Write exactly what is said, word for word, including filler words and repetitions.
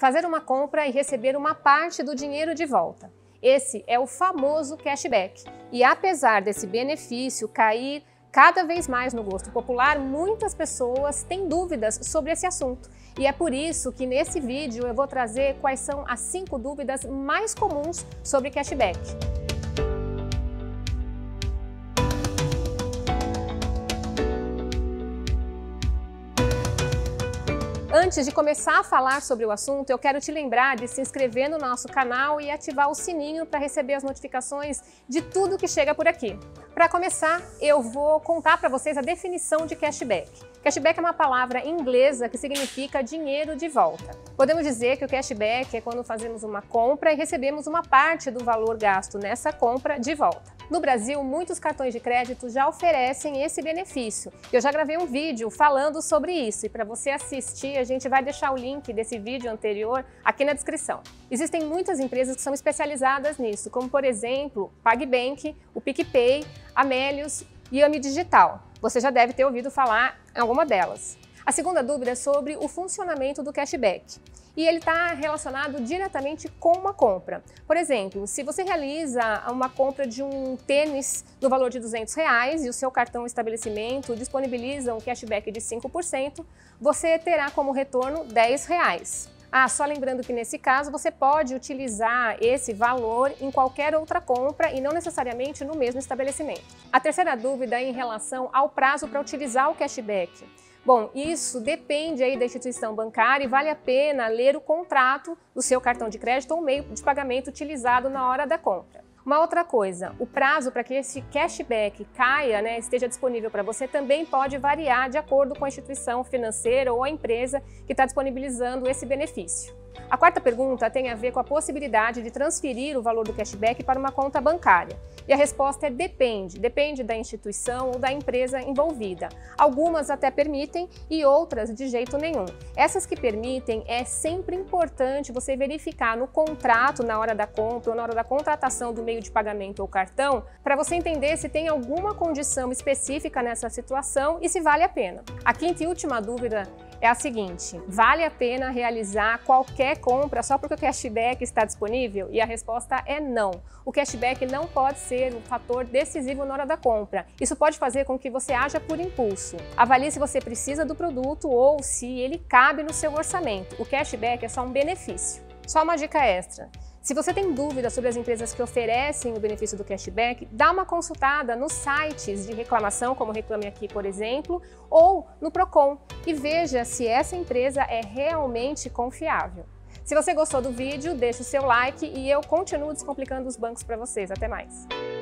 fazer uma compra e receber uma parte do dinheiro de volta. Esse é o famoso cashback. E apesar desse benefício cair cada vez mais no gosto popular, muitas pessoas têm dúvidas sobre esse assunto. E é por isso que nesse vídeo eu vou trazer quais são as cinco dúvidas mais comuns sobre cashback. Antes de começar a falar sobre o assunto, eu quero te lembrar de se inscrever no nosso canal e ativar o sininho para receber as notificações de tudo que chega por aqui. Para começar, eu vou contar para vocês a definição de cashback. Cashback é uma palavra inglesa que significa dinheiro de volta. Podemos dizer que o cashback é quando fazemos uma compra e recebemos uma parte do valor gasto nessa compra de volta. No Brasil, muitos cartões de crédito já oferecem esse benefício. Eu já gravei um vídeo falando sobre isso e para você assistir, a gente vai deixar o link desse vídeo anterior aqui na descrição. Existem muitas empresas que são especializadas nisso, como por exemplo, PagBank, o PicPay, a Méliuz e Ame Digital. Você já deve ter ouvido falar em alguma delas. A segunda dúvida é sobre o funcionamento do cashback. E ele está relacionado diretamente com uma compra. Por exemplo, se você realiza uma compra de um tênis no valor de duzentos reais e o seu cartão estabelecimento disponibiliza um cashback de cinco por cento, você terá como retorno dez reais. Ah, só lembrando que nesse caso você pode utilizar esse valor em qualquer outra compra e não necessariamente no mesmo estabelecimento. A terceira dúvida é em relação ao prazo para utilizar o cashback. Bom, isso depende aí da instituição bancária e vale a pena ler o contrato do seu cartão de crédito ou meio de pagamento utilizado na hora da compra. Uma outra coisa, o prazo para que esse cashback caia, né, esteja disponível para você também pode variar de acordo com a instituição financeira ou a empresa que está disponibilizando esse benefício. A quarta pergunta tem a ver com a possibilidade de transferir o valor do cashback para uma conta bancária. E a resposta é depende, depende da instituição ou da empresa envolvida. Algumas até permitem e outras de jeito nenhum. Essas que permitem, é sempre importante você verificar no contrato na hora da compra ou na hora da contratação do meio de pagamento ou cartão, para você entender se tem alguma condição específica nessa situação e se vale a pena. A quinta e última dúvida é a seguinte: vale a pena realizar qualquer compra só porque o cashback está disponível? E a resposta é não. O cashback não pode ser um fator decisivo na hora da compra. Isso pode fazer com que você haja por impulso. Avalie se você precisa do produto ou se ele cabe no seu orçamento. O cashback é só um benefício. Só uma dica extra. Se você tem dúvidas sobre as empresas que oferecem o benefício do cashback, dá uma consultada nos sites de reclamação, como Reclame Aqui, por exemplo, ou no Procon, e veja se essa empresa é realmente confiável. Se você gostou do vídeo, deixa o seu like e eu continuo descomplicando os bancos para vocês. Até mais!